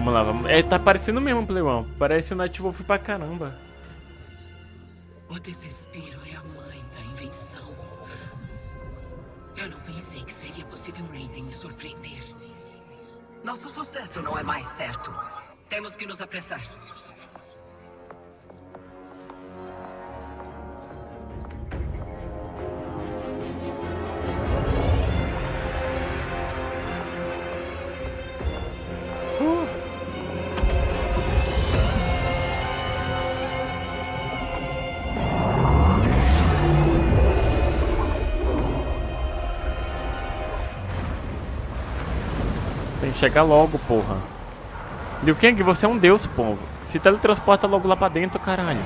Vamos lá, vamos... É, tá parecendo mesmo, Playone. Parece o Nightwolf pra caramba. O desespero é a mãe da invenção. Eu não pensei que seria possível o Raiden me surpreender. Nosso sucesso não é mais certo. Temos que nos apressar. Chega logo, porra. Liu Kang, você é um deus, povo. Se teletransporta logo lá pra dentro, caralho.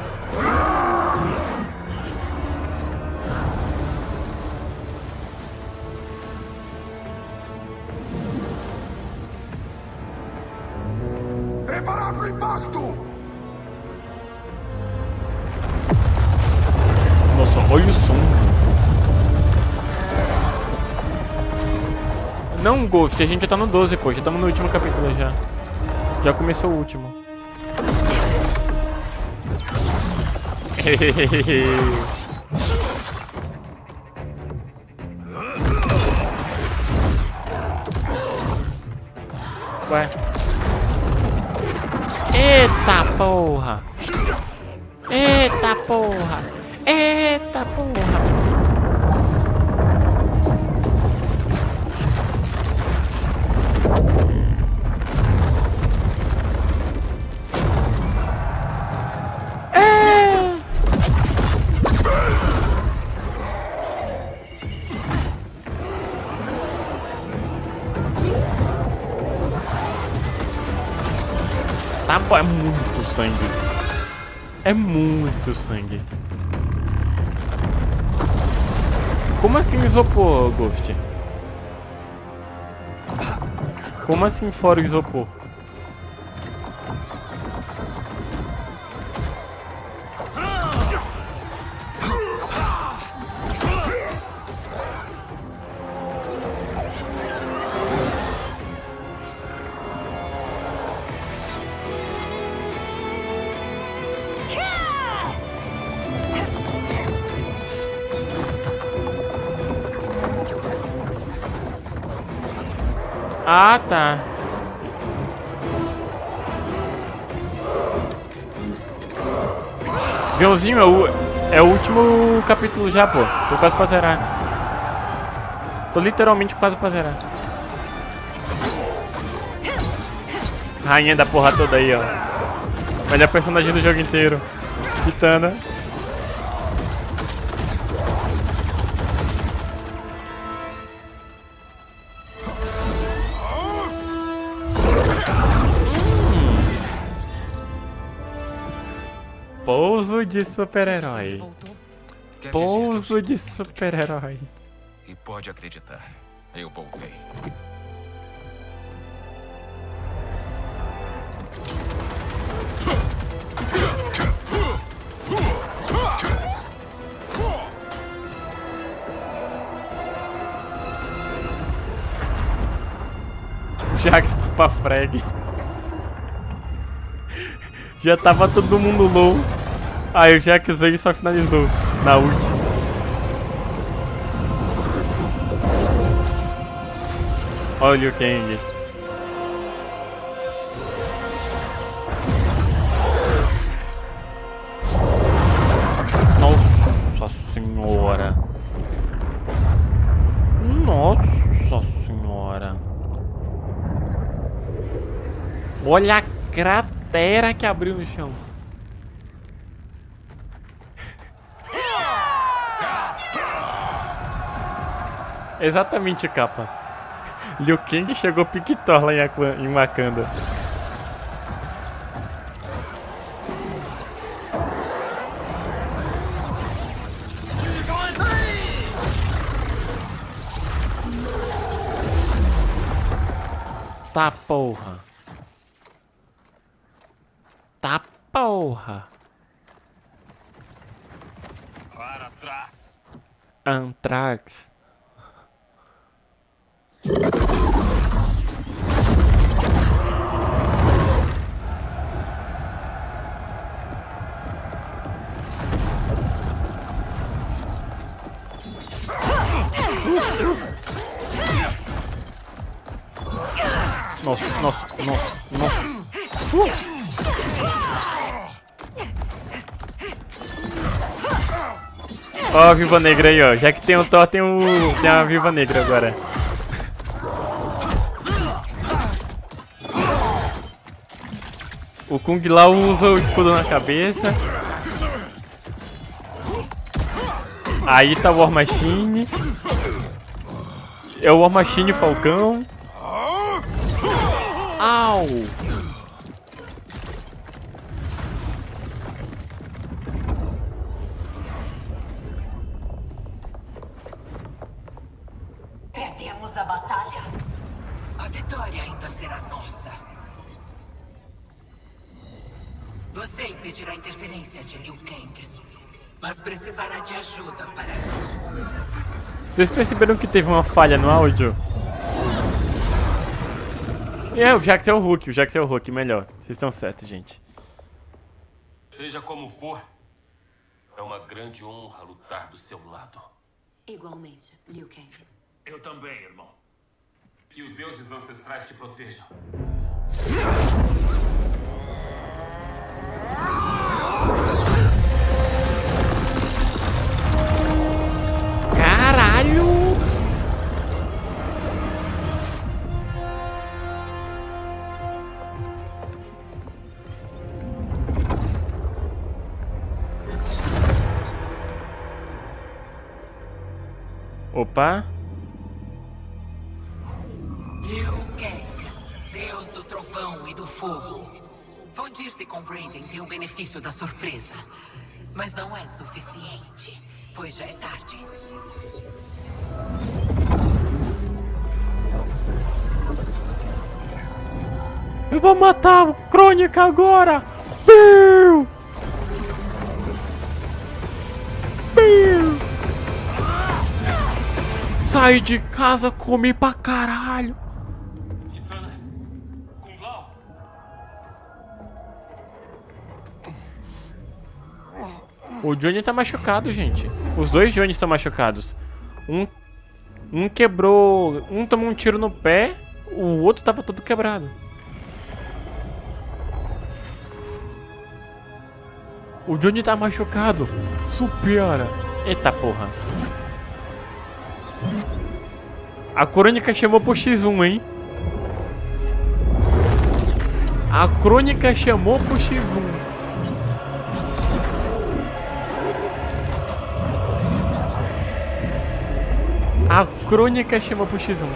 Preparar pro impacto! Nossa, olha o som. Não, Ghost, a gente já tá no 12, pô. Já estamos no último capítulo já. Já começou o último. Ué. Eita porra! Eita porra! Eita porra! É muito sangue. É muito sangue. Como assim isopor, Ghost? Como assim fora o isopor? Ah, tá. Gãozinho, é o último capítulo já, pô. Tô quase pra zerar. Tô literalmente quase pra zerar. Rainha da porra toda aí, ó. Melhor personagem do jogo inteiro. Kitana. Pouso de super-herói. Pouso de super-herói. E pode acreditar, eu voltei. Jax pra frag. Já tava todo mundo low. Aí o Jax veio e só finalizou na ult. Olha o Kang. Nossa senhora. Nossa senhora. Olha a cratera que abriu no chão. Exatamente, capa. Liu Kang chegou Pictor lá em Wakanda. Tá porra. Tá porra. Para trás. Antrax. Nossa. Ó a Viúva Negra aí, ó. Já que tem o Thor, tem a Viúva Negra agora. O Kung Lao usa o escudo na cabeça. Aí tá o War Machine. É o War Machine Falcão. Au! Perdemos a batalha. A vitória ainda será nossa. Você impedirá a interferência de Liu Kang, mas precisará de ajuda para isso. Vocês perceberam que teve uma falha no áudio? É, o Jax é o Hulk, melhor. Vocês estão certos, gente. Seja como for, é uma grande honra lutar do seu lado. Igualmente, Liu Kang. Eu também, irmão. Que os deuses ancestrais te protejam. Caralho! Opa! Liu Kang, deus do trovão e do fogo. Fundir-se com Raiden tem o benefício da surpresa, mas não é suficiente, pois já é tarde. Eu vou matar o Kronika agora! Biu! Saí de casa, comi pra caralho. Kitana, Kung Lao. O Johnny tá machucado, gente. Os dois Johnnies estão machucados. Um quebrou. Um tomou um tiro no pé. O outro tava todo quebrado. O Johnny tá machucado. Supera. Eita porra. A Kronika chamou pro X1, hein? A Kronika chamou pro X1. A Kronika chamou pro X1.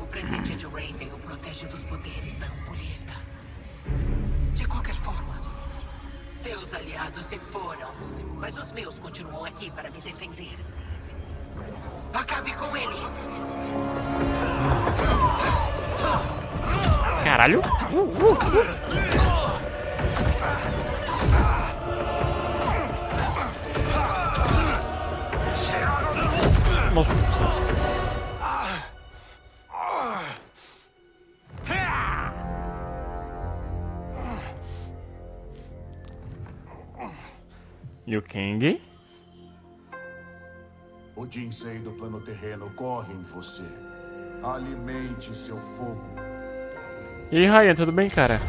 O presente de Raiden o protege dos poderes da ampulheta. De qualquer forma, seus aliados se foram. Mas os meus continuam aqui para me defender. Acabe com ele! Caralho! Nossa. Liu Kang? O Jinsei do plano terreno corre em você. Alimente seu fogo. E aí, Ryan, tudo bem, cara?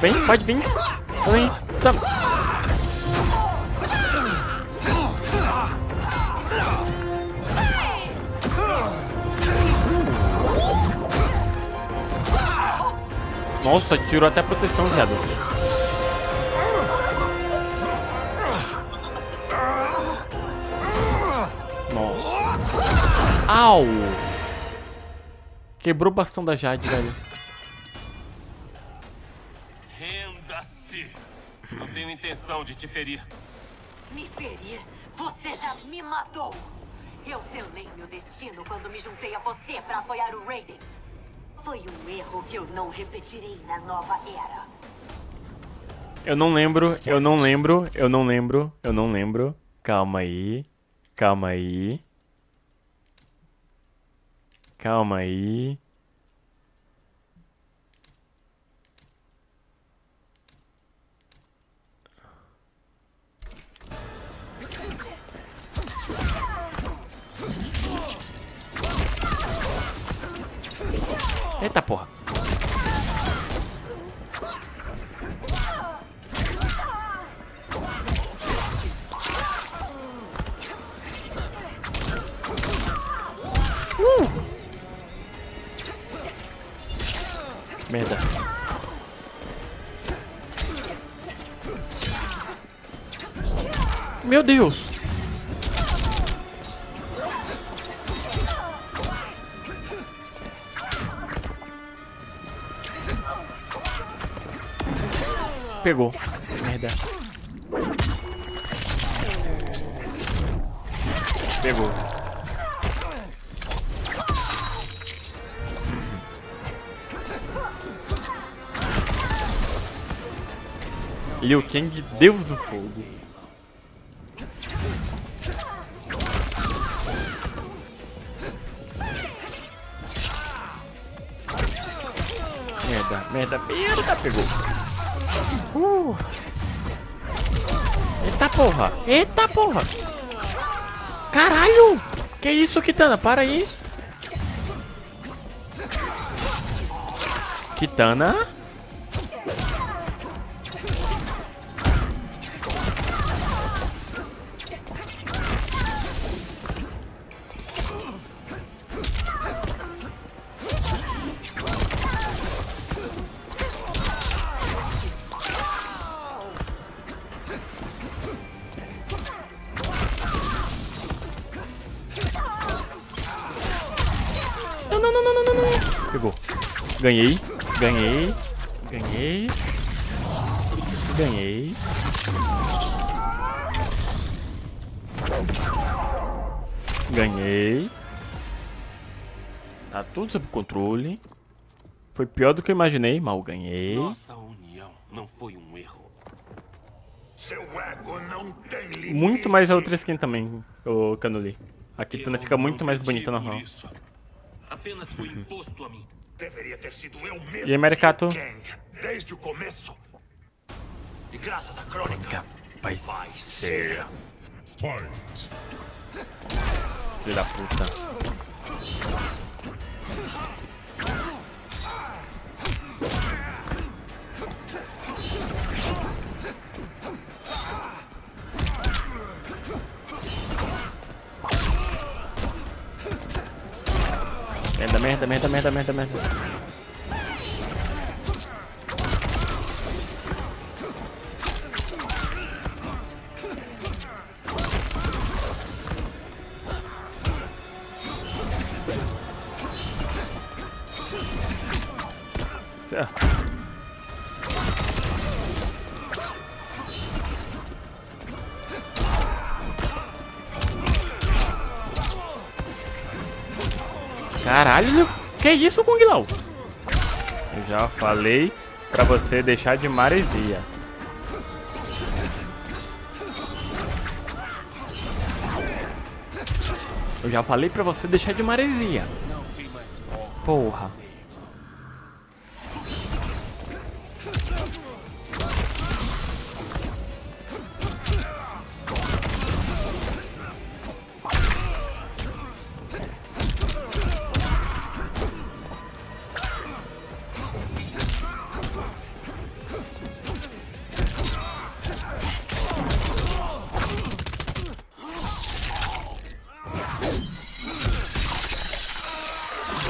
Vem, pode vir. Tá. Nossa, tirou até a proteção, viado. Nossa. Au! Quebrou o bastão da Jade, velho. Renda-se! Não tenho intenção de te ferir. Me ferir? Você já me matou! Eu selei meu destino quando me juntei a você pra apoiar o Raiden. Foi um erro que eu não repetirei na nova era. Eu não lembro. Calma aí. Calma aí. Eita porra. Merda. Meu Deus. Pegou. Merda. Pegou. Liu Kang, Deus do Fogo. Merda, merda, merda. Pegou. Eita porra, eita porra. Caralho. Que isso, Kitana, para aí. Kitana. Pegou. Ganhei. Ganhei. Ganhei. Ganhei. Ganhei. Tá tudo sob controle. Foi pior do que eu imaginei, mal ganhei. Nossa união não foi um erro. Seu ego não tem limite. Muito mais a outra skin também, o Canoli. A Kitana fica muito mais bonita na normal. Apenas foi imposto a mim. Deveria ter sido eu mesmo. E aí, Mercato? Desde o começo. E graças à Kronika, vai ser. Fight. Filho da puta. Merda, merda, merda, merda, merda, merda. Caralho, que isso, Kung Lao? Eu já falei pra você deixar de maresia. Eu já falei pra você deixar de maresia. Porra.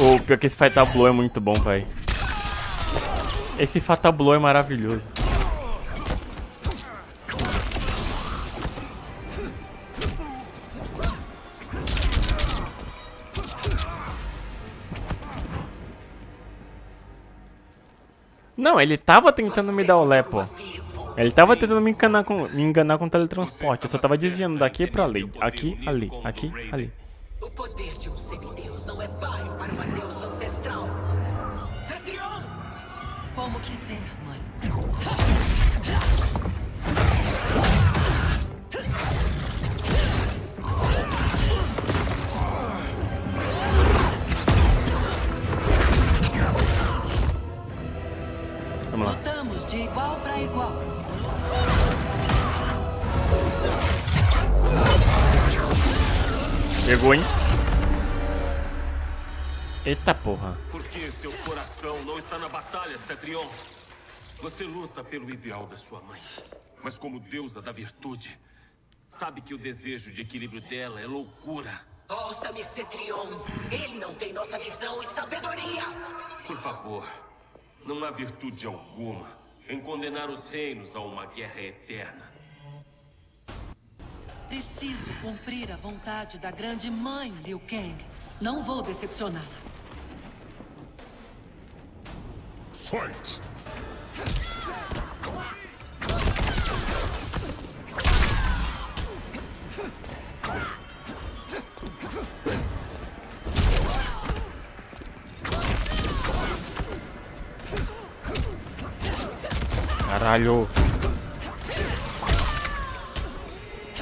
O pior que esse Fatal Blow é muito bom, pai. Esse Fatal Blow é maravilhoso. Não, ele tava tentando me dar o lepo. Ele tava tentando me enganar com o teletransporte. Eu só tava desviando daqui pra ali. Aqui, ali, aqui, ali. O poder de um semideus não é páreo para uma deusa ancestral. Cetrion! Como quiser, mãe. será igual. Pegou, hein? Eita porra. Por que seu coração não está na batalha, Cetrion? Você luta pelo ideal da sua mãe. Mas como deusa da virtude, sabe que o desejo de equilíbrio dela é loucura. Ouça-me, Cetrion. Ele não tem nossa visão e sabedoria. Por favor, não há virtude alguma em condenar os reinos a uma guerra eterna. Preciso cumprir a vontade da grande mãe, Liu Kang. Não vou decepcioná-la. Fight! Caralho!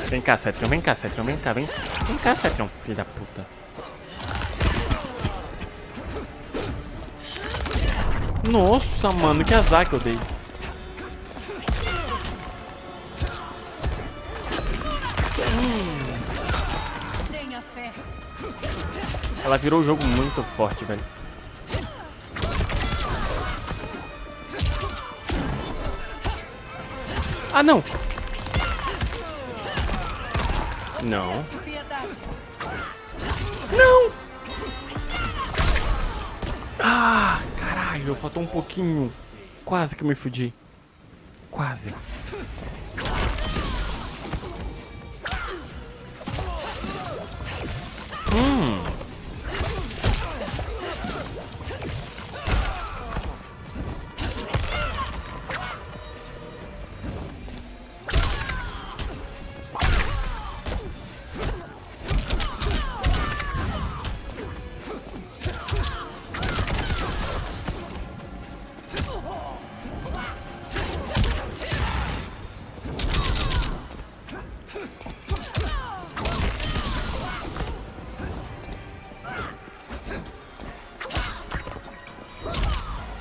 Vem cá, Cetrion, vem cá, Cetrion, vem cá, vem. Vem cá, Cetrion, filho da puta. Nossa, mano, que azar que eu dei. Tenha fé. Ela virou o jogo muito forte, velho. Ah, não! Não. Não! Ah, caralho, faltou um pouquinho. Quase que eu me fudi. Quase.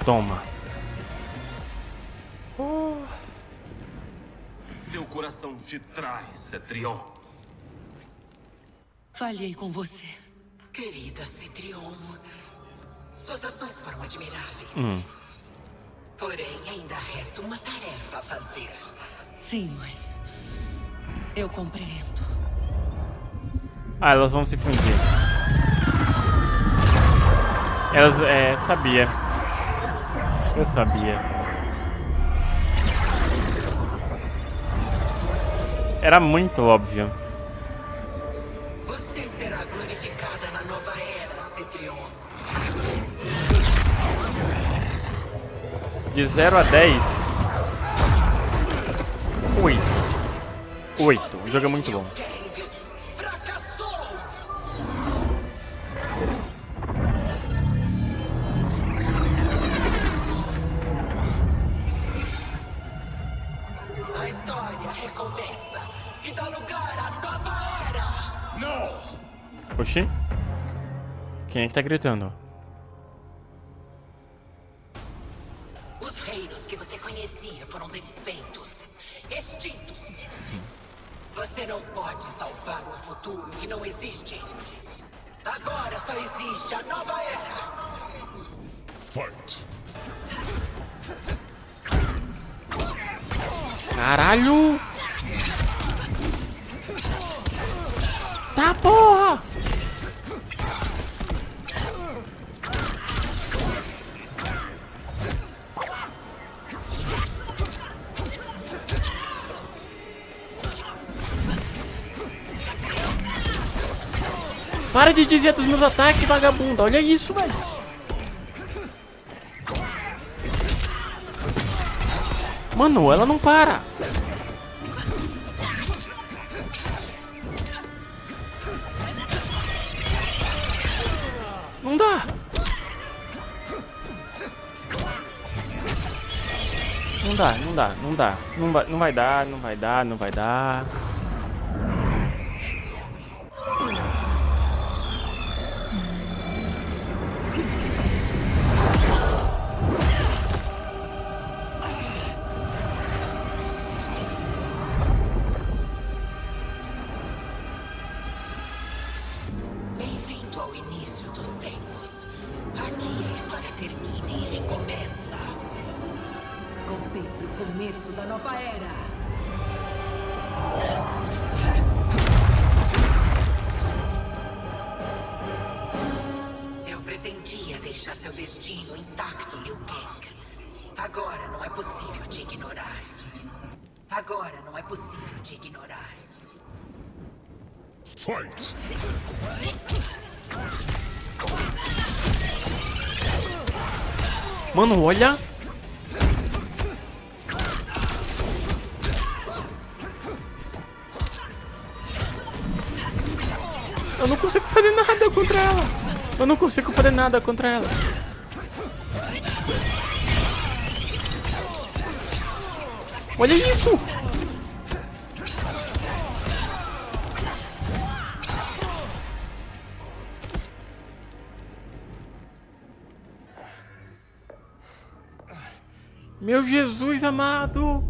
Toma. Seu coração te trai, Cetrion. Falhei com você. Querida Cetrion, suas ações foram admiráveis. Porém, ainda resta uma tarefa a fazer. Sim, mãe. Eu compreendo. Ah, elas vão se fundir. Elas, sabia. Eu sabia. Era muito óbvio. Você será glorificada na nova era, Cetrion. De 0 a 10. 8. 8. O jogo é muito bom. Oxi? Quem é que tá gritando? Os reinos que você conhecia foram desfeitos, extintos. Você não pode salvar um futuro que não existe. Agora só existe a nova era. Fight. Caralho! Tá porra! Para de desviar dos meus ataques, vagabunda. Olha isso, velho. Mano, ela não para. Não dá. Não dá, não dá, não dá. Não vai dar, não vai dar, não vai dar. ao início dos tempos. Aqui a história termina e recomeça. Contemple o começo da nova era. Deixar seu destino intacto, Liu Kang. Agora não é possível te ignorar. Agora não é possível te ignorar. Fight! Mano, olha! Eu não consigo fazer nada contra ela! Eu não consigo fazer nada contra ela. Olha isso! Meu Jesus amado!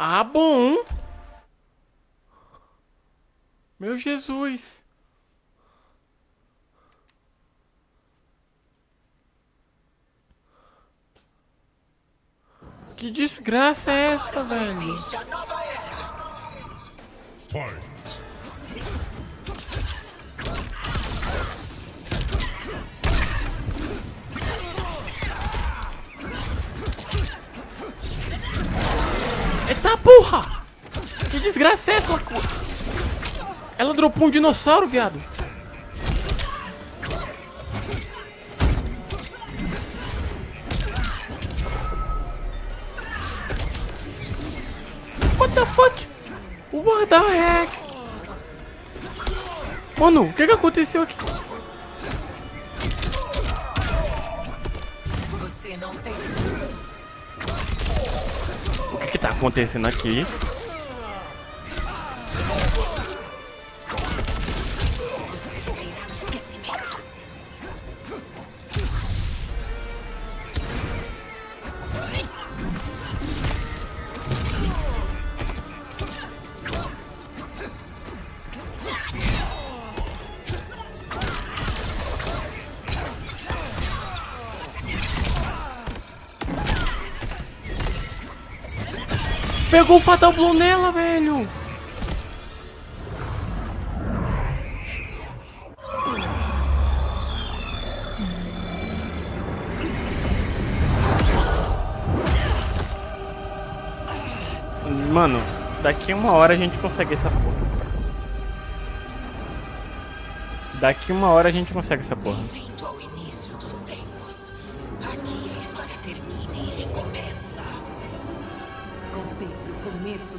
Ah, bom! Meu Jesus! Que desgraça é essa, velho? Fight! Eita porra! Que desgraça é essa? Ela dropou um dinossauro, viado. What the fuck? What the heck? Mano, o que que aconteceu aqui? Você não tem... O que que tá acontecendo aqui? Pegou o Fatal Blow nela, velho! Mano, daqui uma hora a gente consegue essa porra. Daqui uma hora a gente consegue essa porra.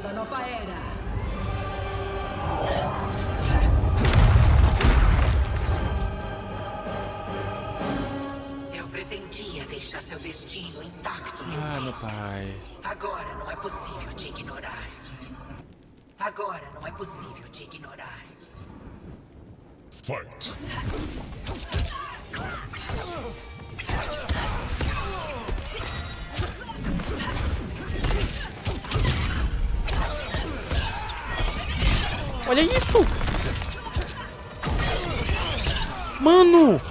Da nova era. Eu pretendia deixar seu destino intacto, meu pai. Agora não é possível te ignorar. Agora não é possível te ignorar. Fight. Olha isso! Mano!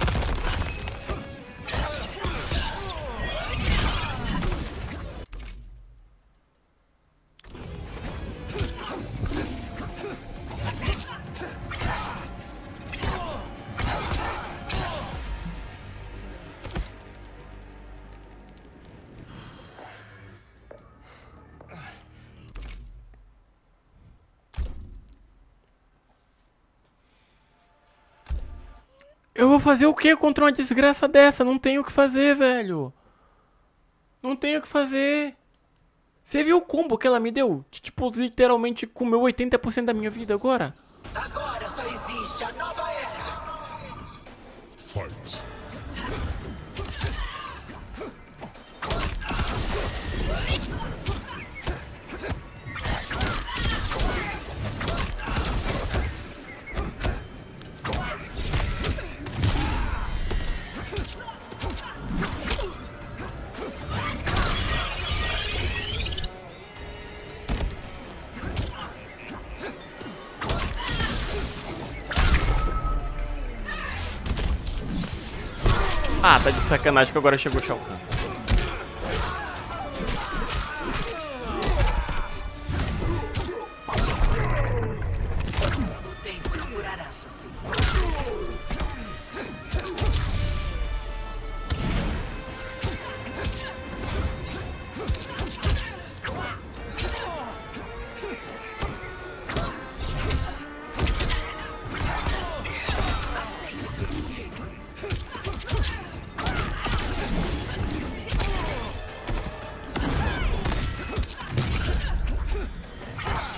Eu vou fazer o que contra uma desgraça dessa? Não tenho o que fazer, velho. Não tenho o que fazer. Você viu o combo que ela me deu? Tipo, literalmente comeu 80% da minha vida agora. Agora só existe a nova era. Fight. Ah, tá de sacanagem que agora chegou o Shao Kahn.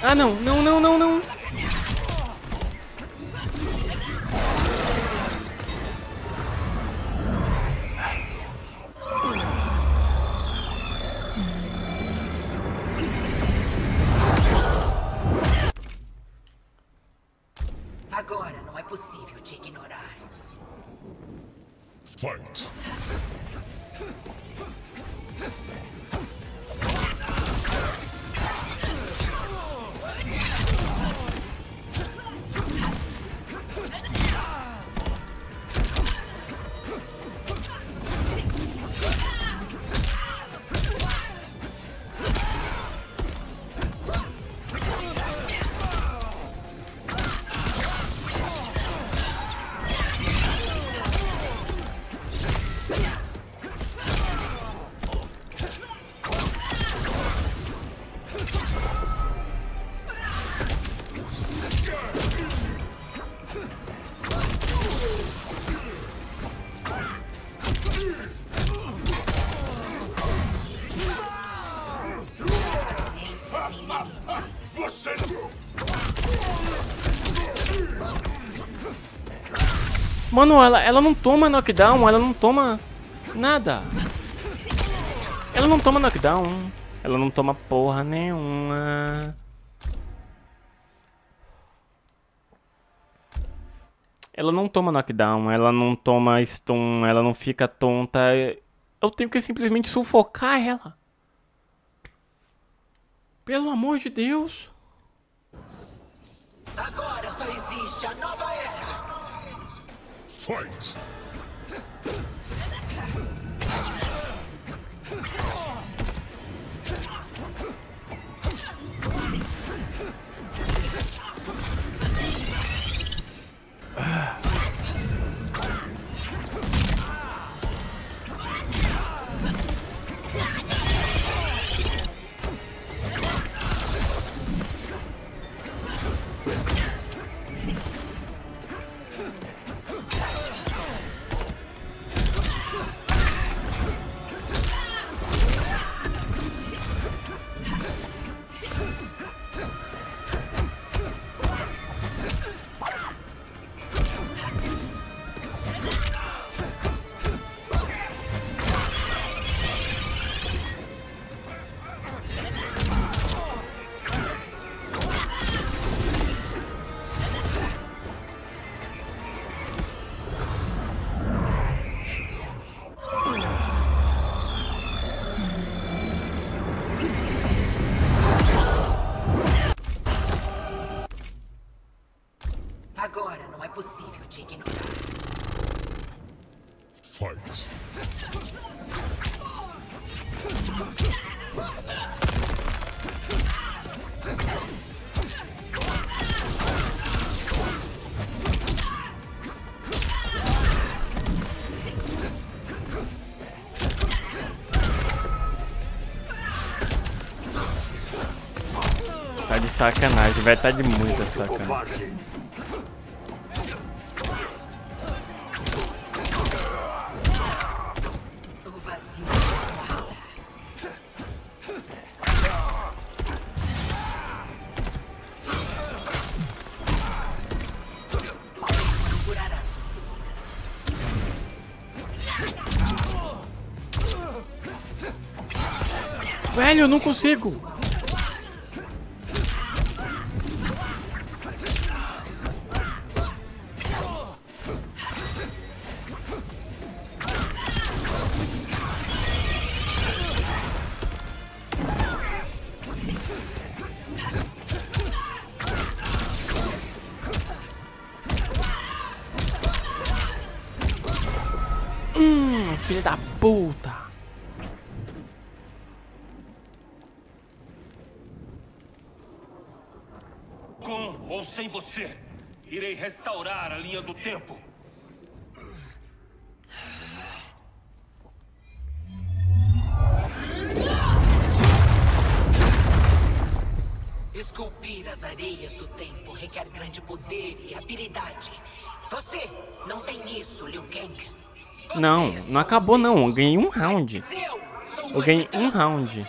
Ah, não, não, não, não, não. Agora não é possível te ignorar. Fight. Mano, ela não toma knockdown, ela não toma nada. Ela não toma knockdown, ela não toma porra nenhuma. Ela não toma knockdown, ela não toma stun, ela não fica tonta. Eu tenho que simplesmente sufocar ela. Pelo amor de Deus. Agora só existe a nova era. Fight! Agora não é possível te ignorar. Fight. Tá de sacanagem, vai tá de muita sacanagem. Velho, eu não consigo. filho da puta! Com ou sem você, irei restaurar a linha do tempo. Esculpir as areias do tempo requer grande poder e habilidade. Você não tem isso, Liu Kang. Não, não acabou não. Eu ganhei um round. Eu ganhei um round.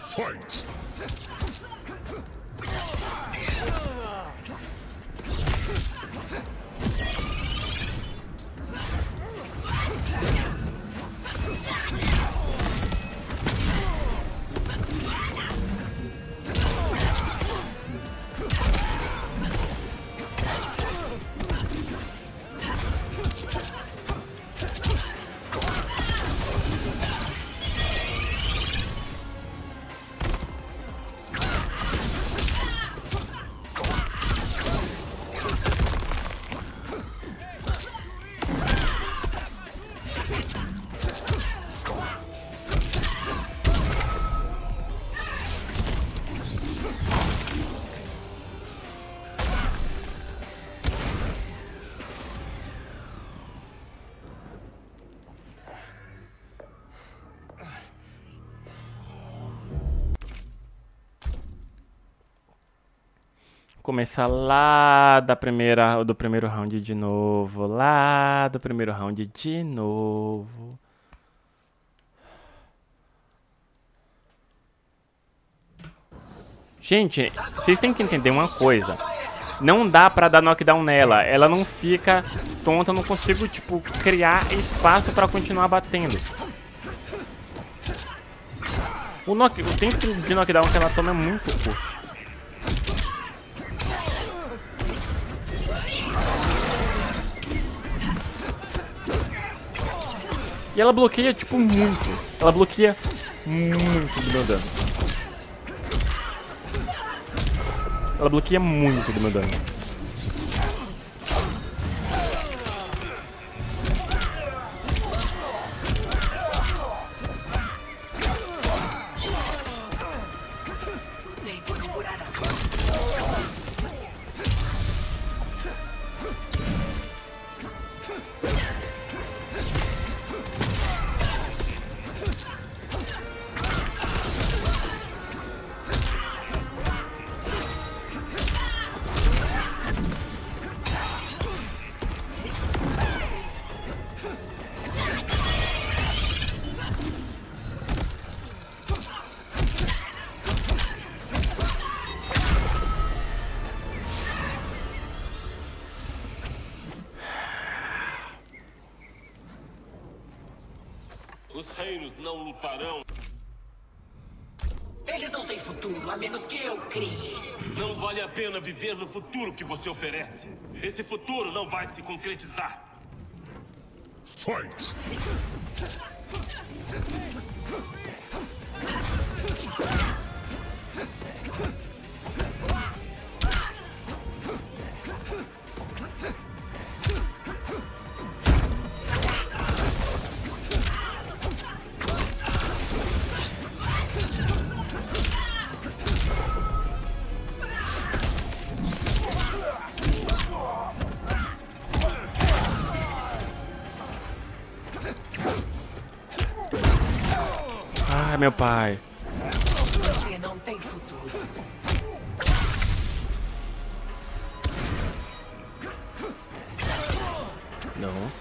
Começar lá do primeiro round de novo, lá do primeiro round de novo. Gente, vocês têm que entender uma coisa. Não dá pra dar knockdown nela, ela não fica tonta, eu não consigo, tipo, criar espaço pra continuar batendo. O tempo de knockdown que ela toma é muito curto. E ela bloqueia, tipo, muito. Ela bloqueia muito do meu dano. Ela bloqueia muito do meu dano. Os reinos não lutarão. Eles não têm futuro, a menos que eu crie. Não vale a pena viver no futuro que você oferece. Esse futuro não vai se concretizar. Fight! Meu pai. Você não tem futuro. Não.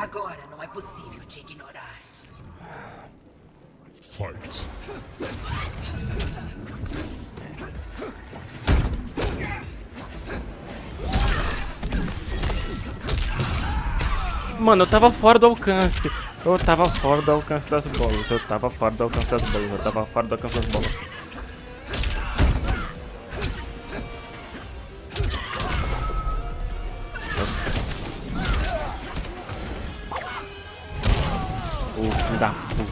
Agora não é possível te ignorar. Fight. Mano, eu tava fora do alcance. Eu tava fora do alcance das bolas. Eu tava fora do alcance das bolas. Eu tava fora do alcance das bolas. Ô, filho da puta.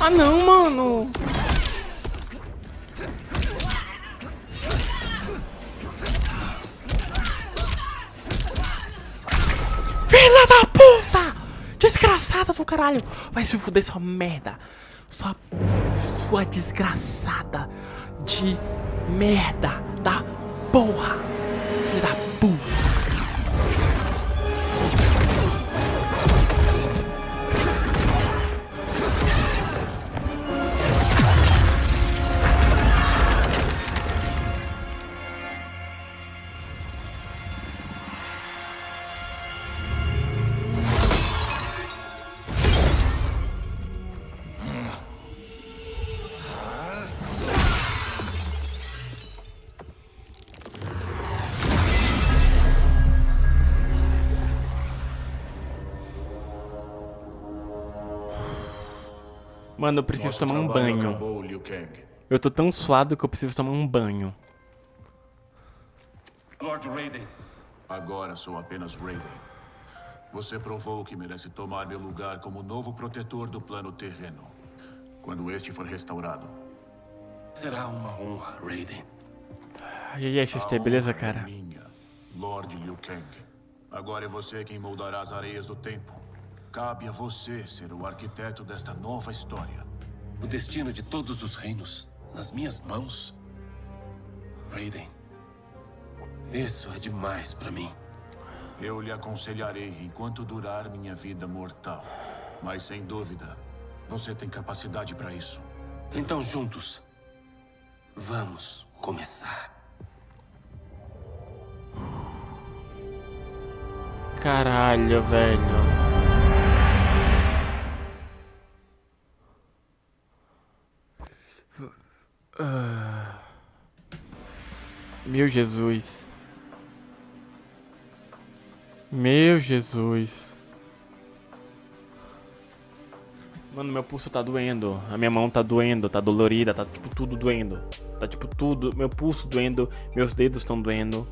Ah não, mano. Filha da puta! Desgraçada do caralho! Vai se fuder, sua merda! Sua desgraçada de merda da porra! Filha da puta! Mano, eu preciso tomar um banho. Acabou, Liu Kang. Eu tô tão suado que eu preciso tomar um banho. Lord Raiden. Agora sou apenas Raiden. Você provou que merece tomar meu lugar como novo protetor do plano terreno. Quando este for restaurado. Será uma honra, Raiden. E aí, XT, beleza, cara? Minha, Lord Liu Kang. Agora é você quem moldará as areias do tempo. Cabe a você ser o arquiteto desta nova história. O destino de todos os reinos, nas minhas mãos. Raiden, isso é demais pra mim. Eu lhe aconselharei enquanto durar minha vida mortal. Mas sem dúvida, você tem capacidade pra isso. Então juntos, vamos começar. Caralho, velho. Meu Jesus. Meu Jesus. Mano, meu pulso tá doendo. A minha mão tá doendo, tá dolorida. Tá tipo tudo doendo. Tá tipo tudo, meu pulso doendo. Meus dedos estão doendo.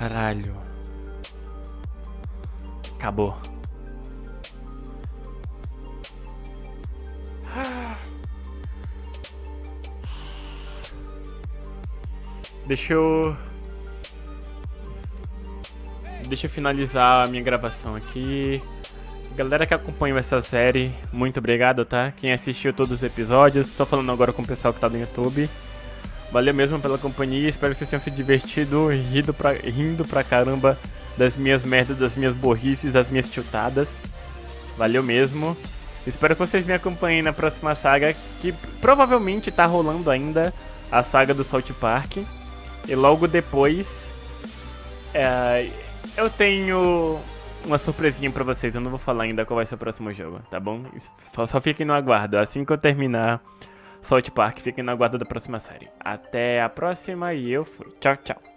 Caralho. Acabou. Deixa eu finalizar a minha gravação aqui. Galera que acompanhou essa série, muito obrigado, tá? Quem assistiu todos os episódios, tô falando agora com o pessoal que tá no YouTube. Valeu mesmo pela companhia, espero que vocês tenham se divertido, rindo pra caramba das minhas merdas, das minhas borrices, das minhas chutadas. Valeu mesmo. Espero que vocês me acompanhem na próxima saga, que provavelmente tá rolando ainda, a saga do Salt Park. E logo depois, eu tenho uma surpresinha pra vocês, eu não vou falar ainda qual vai ser o próximo jogo, tá bom? Só fiquem no aguardo, assim que eu terminar Salt Park, fiquem na guarda da próxima série. Até a próxima e eu fui. Tchau, tchau.